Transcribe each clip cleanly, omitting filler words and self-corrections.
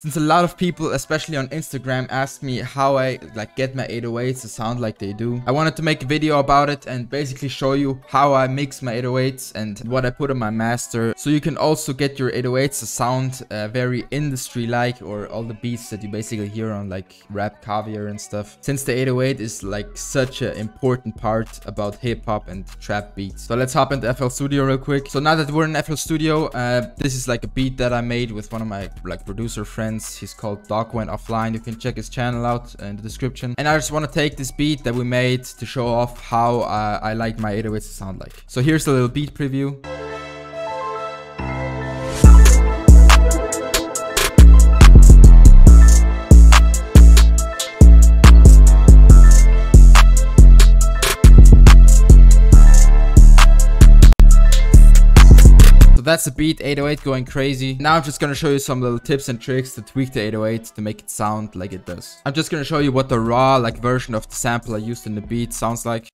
Since a lot of people, especially on Instagram, asked me how I get my 808s to sound like they do, I wanted to make a video about it and basically show you how I mix my 808s and what I put on my master, so you can also get your 808s to sound very industry-like, or all the beats that you basically hear on Rap Caviar and stuff, since the 808 is such an important part about hip-hop and trap beats. So let's hop into FL Studio real quick. So now that we're in FL Studio, this is a beat that I made with one of my producer friends. He's called Doc Went Offline. You can check his channel out in the description. And I just want to take this beat that we made to show off how I like my 808s to sound like. So here's a little beat preview. That's the beat, 808 going crazy. Now I'm just gonna show you some little tips and tricks to tweak the 808 to make it sound like it does. I'm just gonna show you what the raw version of the sample I used in the beat sounds like.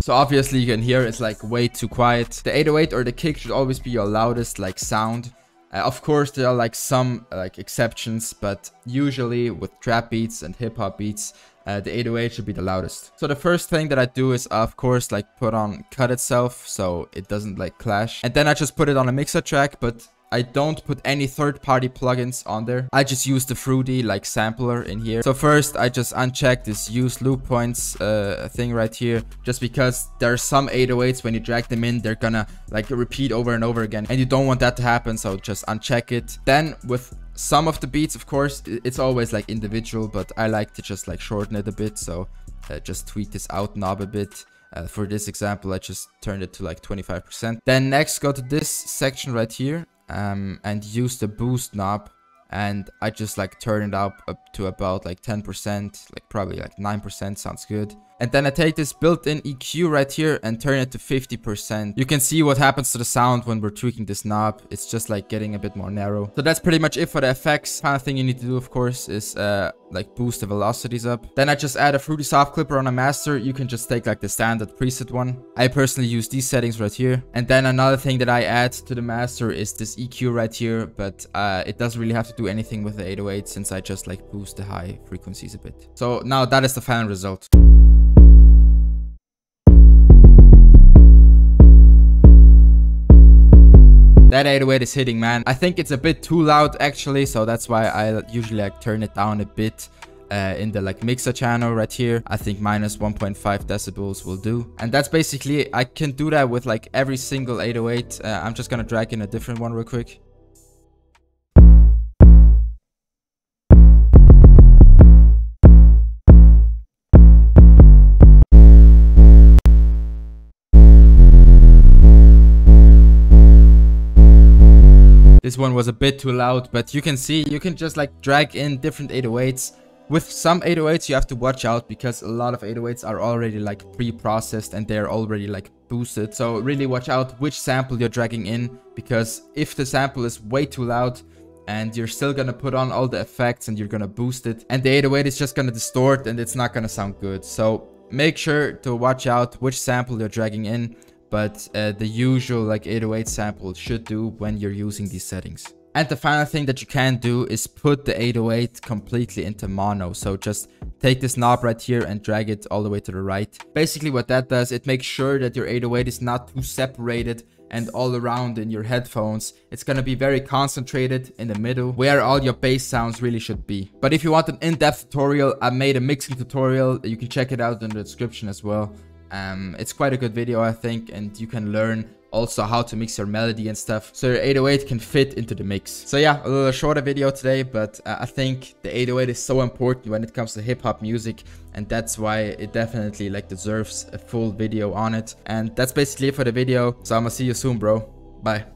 So obviously you can hear it's way too quiet. The 808 or the kick should always be your loudest sound. Of course there are some exceptions, but usually with trap beats and hip-hop beats, the 808 should be the loudest. So the first thing that I do is of course put on cut itself, so it doesn't clash, and then I just put it on a mixer track, but I don't put any third-party plugins on there. I just use the Fruity sampler in here. So first I just uncheck this use loop points thing right here, just because there are some 808s when you drag them in, they're gonna repeat over and over again, and you don't want that to happen, so just uncheck it. Then with some of the beats, of course, it's always individual, but I like to just shorten it a bit, so just tweak this out knob a bit. For this example I just turned it to 25%. Then next go to this section right here, and use the boost knob, and I just turn it up to about 10%, probably 9%, sounds good. And then I take this built-in EQ right here and turn it to 50%. You can see what happens to the sound when we're tweaking this knob. It's just getting a bit more narrow. So that's pretty much it for the effects. Final thing you need to do, of course, is boost the velocities up. Then I just add a Fruity soft clipper on a master. You can just take the standard preset one. I personally use these settings right here. And then another thing that I add to the master is this EQ right here, but it doesn't really have to do anything with the 808 since I just boost the high frequencies a bit. So now that is the final result. That 808 is hitting, man. I think it's a bit too loud actually, so that's why I usually turn it down a bit in the mixer channel right here. I think minus 1.5 decibels will do. And that's basically it. I can do that with every single 808. I'm just gonna drag in a different one real quick. This one was a bit too loud, but you can see you can just drag in different 808s. With some 808s you have to watch out, because a lot of 808s are already pre-processed and they're already boosted. So really watch out which sample you're dragging in, because if the sample is way too loud and you're still gonna put on all the effects and you're gonna boost it, and the 808 is just gonna distort and it's not gonna sound good. So make sure to watch out which sample you're dragging in. But the usual 808 sample should do when you're using these settings. And the final thing that you can do is put the 808 completely into mono. So just take this knob right here and drag it all the way to the right. Basically what that does, it makes sure that your 808 is not too separated and all around in your headphones. It's gonna be very concentrated in the middle, where all your bass sounds really should be. But if you want an in-depth tutorial, I made a mixing tutorial. You can check it out in the description as well. It's quite a good video, I think, and you can learn also how to mix your melody and stuff, so your 808 can fit into the mix. So yeah, a little shorter video today, but I think the 808 is so important when it comes to hip-hop music, and that's why it definitely deserves a full video on it. And that's basically it for the video, so I'm gonna see you soon, bro. Bye.